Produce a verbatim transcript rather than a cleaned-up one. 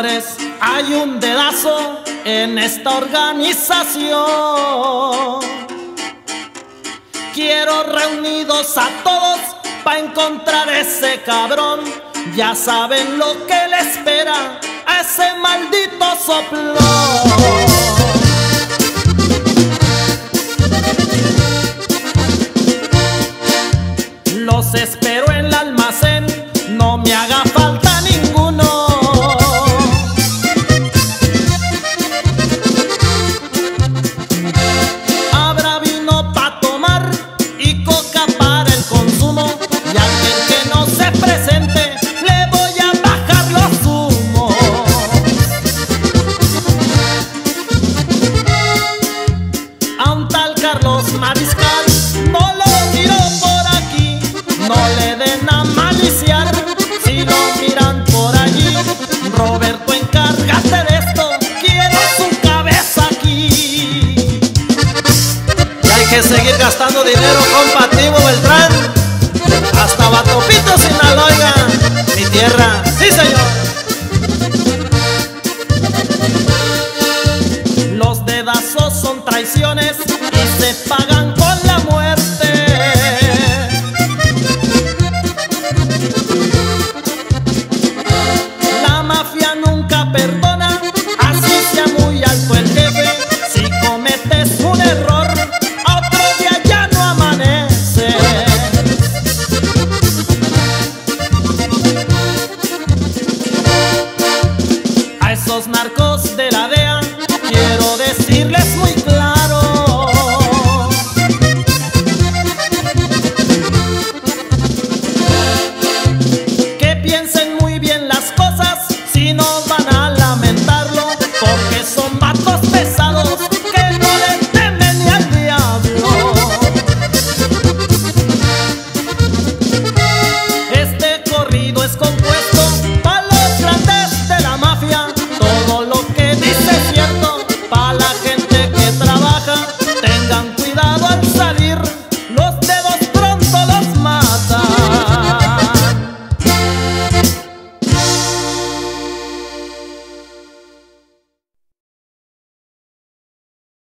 señores, hay un dedazo en esta organización. Quiero reunidos a todos pa' encontrar ese cabrón. Ya saben lo que le espera a ese maldito soplón. Los espero en el almacén, no me haga falta ninguno. Habrá vino para tomar y coca para el consumo, y al que no se presente le voy a bajar los humos. A un tal Carlos Mariscal no lo miro por aquí, no le den a maliciar si lo miran por allí. Roberto, encárgate de esto, quiero su cabeza aquí. Y hay que seguir gastando dinero compatible, el